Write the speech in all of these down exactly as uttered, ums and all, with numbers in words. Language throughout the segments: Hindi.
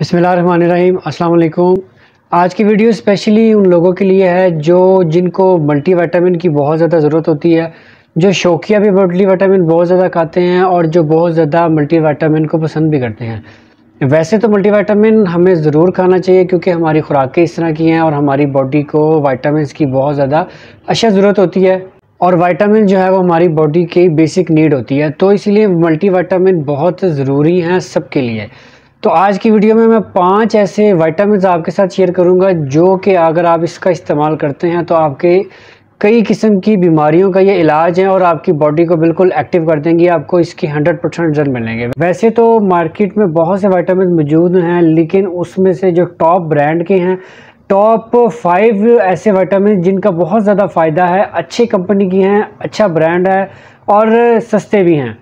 बिस्मिल्लाहिर्रहमानिर्रहीम, अस्सलाम वालेकुम। आज की वीडियो स्पेशली उन लोगों के लिए है जो जिनको मल्टीविटामिन की बहुत ज़्यादा ज़रूरत होती है, जो शौकिया भी मल्टीविटामिन बहुत ज़्यादा खाते हैं और जो बहुत ज़्यादा मल्टीविटामिन को पसंद भी करते हैं। वैसे तो मल्टीविटामिन हमें ज़रूर खाना चाहिए क्योंकि हमारी खुराकें इस तरह की हैं और हमारी बॉडी को विटामिन की बहुत ज़्यादा अच्छा ज़रूरत होती है और विटामिन जो है वो हमारी बॉडी की बेसिक नीड होती है, तो इसलिए मल्टीविटामिन बहुत ज़रूरी हैं सबके लिए। तो आज की वीडियो में मैं पांच ऐसे विटामिन आपके साथ शेयर करूंगा जो कि अगर आप इसका इस्तेमाल करते हैं तो आपके कई किस्म की बीमारियों का ये इलाज है और आपकी बॉडी को बिल्कुल एक्टिव कर देंगे, आपको इसके हंड्रेड परसेंट रिजल्ट मिलेंगे। वैसे तो मार्केट में बहुत से विटामिन मौजूद हैं, लेकिन उसमें से जो टॉप ब्रांड के हैं, टॉप फाइव ऐसे विटामिन जिनका बहुत ज़्यादा फ़ायदा है, अच्छी कंपनी की हैं, अच्छा ब्रांड है और सस्ते भी हैं,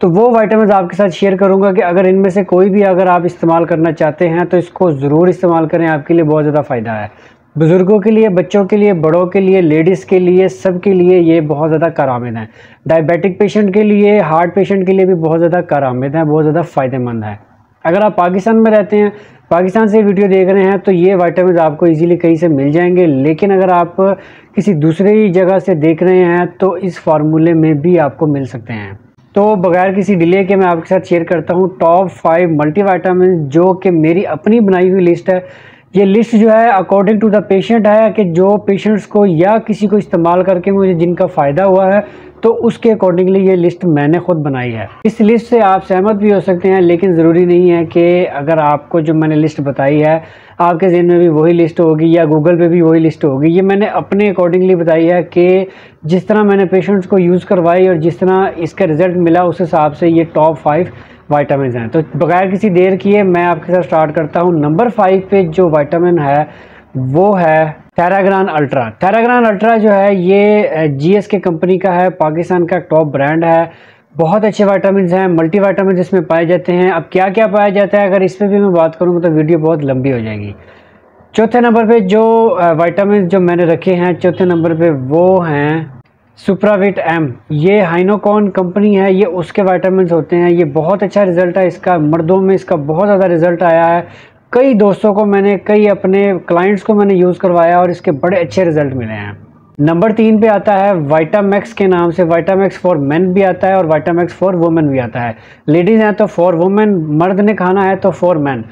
तो वो विटामिन आपके साथ शेयर करूंगा कि अगर इनमें से कोई भी अगर आप इस्तेमाल करना चाहते हैं तो इसको ज़रूर इस्तेमाल करें, आपके लिए बहुत ज़्यादा फ़ायदा है। बुज़ुर्गों के लिए, बच्चों के लिए, बड़ों के लिए, लेडीज़ के लिए, सब के लिए ये बहुत ज़्यादा कारआमद है। डायबिटिक पेशेंट के लिए, हार्ट पेशेंट के लिए भी बहुत ज़्यादा कारआमद है, बहुत ज़्यादा फ़ायदेमंद है। अगर आप पाकिस्तान में रहते हैं, पाकिस्तान से वीडियो देख रहे हैं, तो ये विटामिन आपको इजीली कहीं से मिल जाएंगे, लेकिन अगर आप किसी दूसरी जगह से देख रहे हैं तो इस फार्मूले में भी आपको मिल सकते हैं। तो बगैर किसी डिले के मैं आपके साथ शेयर करता हूँ टॉप फाइव मल्टीविटामिन, जो कि मेरी अपनी बनाई हुई लिस्ट है। ये लिस्ट जो है अकॉर्डिंग टू द पेशेंट है कि जो पेशेंट्स को या किसी को इस्तेमाल करके मुझे जिनका फ़ायदा हुआ है, तो उसके अकॉर्डिंगली ये लिस्ट मैंने खुद बनाई है। इस लिस्ट से आप सहमत भी हो सकते हैं, लेकिन ज़रूरी नहीं है कि अगर आपको जो मैंने लिस्ट बताई है आपके जहन में भी वही लिस्ट होगी या गूगल पे भी वही लिस्ट होगी। ये मैंने अपने अकॉर्डिंगली बताई है कि जिस तरह मैंने पेशेंट्स को यूज़ करवाई और जिस तरह इसका रिज़ल्ट मिला, उस हिसाब से ये टॉप फाइव विटामिन हैं। तो बगैर किसी देर किए मैं आपके साथ स्टार्ट करता हूँ। नंबर फाइव पे जो विटामिन है वो है टेराग्रान अल्ट्रा। टेराग्रान अल्ट्रा जो है ये जीएसके कंपनी का है, पाकिस्तान का टॉप ब्रांड है। बहुत अच्छे विटामिन हैं, मल्टीविटामिन इसमें पाए जाते हैं। अब क्या क्या पाया जाता है, अगर इस पर भी मैं बात करूँगा तो वीडियो बहुत लंबी हो जाएगी। चौथे नंबर पर जो विटामिन जो मैंने रखे हैं, चौथे नंबर पर वो हैं सुप्राविट एम। ये हाइनोकॉन कंपनी है, ये उसके विटामिन होते हैं। ये बहुत अच्छा रिज़ल्ट है इसका, मर्दों में इसका बहुत ज़्यादा रिज़ल्ट आया है। कई दोस्तों को मैंने, कई अपने क्लाइंट्स को मैंने यूज़ करवाया और इसके बड़े अच्छे रिज़ल्ट मिले हैं। नंबर तीन पे आता है विटामैक्स के नाम से। विटामैक्स फॉर मेन भी आता है और विटामैक्स फॉर वुमेन भी आता है। लेडीज़ हैं तो फॉर वुमेन, मर्द ने खाना है तो फॉर मैन।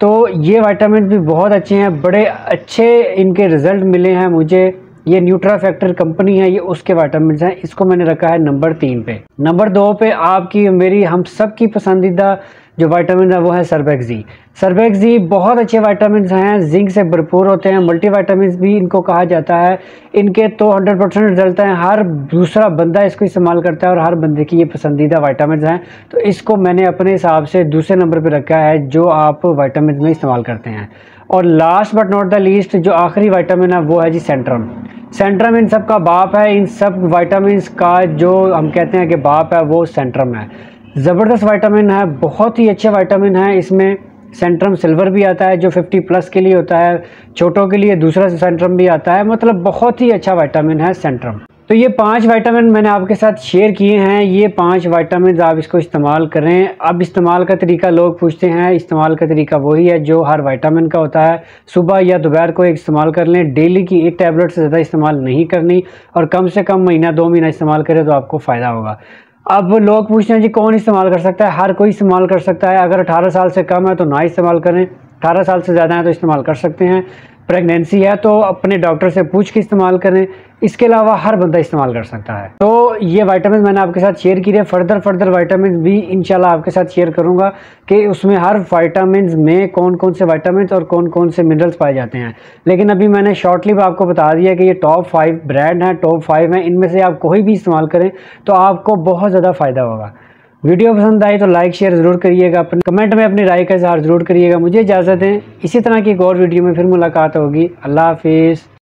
तो ये विटामिन भी बहुत अच्छे हैं, बड़े अच्छे इनके रिज़ल्ट मिले हैं मुझे। ये न्यूट्रा फैक्टर कंपनी है, ये उसके विटामिन हैं, इसको मैंने रखा है नंबर तीन पे। नंबर दो पे आपकी, मेरी, हम सब की पसंदीदा जो विटामिन है वो है सर्बेक्स जी। सर्बेक्स जी बहुत अच्छे विटामिन हैं, जिंक से भरपूर होते हैं, मल्टीविटामिन भी इनको कहा जाता है। इनके तो हंड्रेड परसेंट रिजल्ट हैं, हर दूसरा बंदा इसको इस्तेमाल करता है और हर बंदे की ये पसंदीदा विटामिन हैं। तो इसको मैंने अपने हिसाब से दूसरे नंबर पर रखा है जो आप विटामिन में इस्तेमाल करते हैं। और last but not the least जो आखिरी विटामिन है वो है जी सेंट्रम। सेंट्रम इन सब का बाप है, इन सब विटामिन का जो हम कहते हैं कि बाप है वो सेंट्रम है। ज़बरदस्त विटामिन है, बहुत ही अच्छे विटामिन है। इसमें सेंट्रम सिल्वर भी आता है जो फिफ्टी प्लस के लिए होता है, छोटों के लिए दूसरा सेंट्रम भी आता है, मतलब बहुत ही अच्छा विटामिन है सेंट्रम। तो ये पांच विटामिन मैंने आपके साथ शेयर किए हैं। ये पांच विटामिन आप इसको इस्तेमाल करें। अब इस्तेमाल का तरीका लोग पूछते हैं, इस्तेमाल का तरीका वही है जो हर विटामिन का होता है। सुबह या दोपहर को एक इस्तेमाल कर लें, डेली की एक टैबलेट से ज़्यादा इस्तेमाल नहीं करनी और कम से कम महीना दो महीना इस्तेमाल करें तो आपको फ़ायदा होगा। अब लोग पूछते हैं जी कौन इस्तेमाल कर सकता है, हर कोई इस्तेमाल कर सकता है। अगर अठारह साल से कम है तो ना इस्तेमाल करें, अठारह साल से ज़्यादा है तो इस्तेमाल कर सकते हैं। प्रेगनेंसी है तो अपने डॉक्टर से पूछ के इस्तेमाल करें। इसके अलावा हर बंदा इस्तेमाल कर सकता है। तो ये विटामिन मैंने आपके साथ शेयर किए, फर्दर फर्दर विटामिन भी इंशाल्लाह आपके साथ शेयर करूंगा कि उसमें हर विटामिन में कौन कौन से विटामिन और कौन कौन से मिनरल्स पाए जाते हैं। लेकिन अभी मैंने शॉर्टली आपको बता दिया कि ये टॉप फाइव ब्रांड हैं, टॉप फाइव हैं, इनमें से आप कोई भी इस्तेमाल करें तो आपको बहुत ज़्यादा फ़ायदा होगा। वीडियो पसंद आई तो लाइक शेयर ज़रूर करिएगा, अपने कमेंट में अपनी राय का इजहार ज़रूर करिएगा। मुझे इजाज़त दें, इसी तरह की एक और वीडियो में फिर मुलाकात होगी। अल्लाह हाफिज़।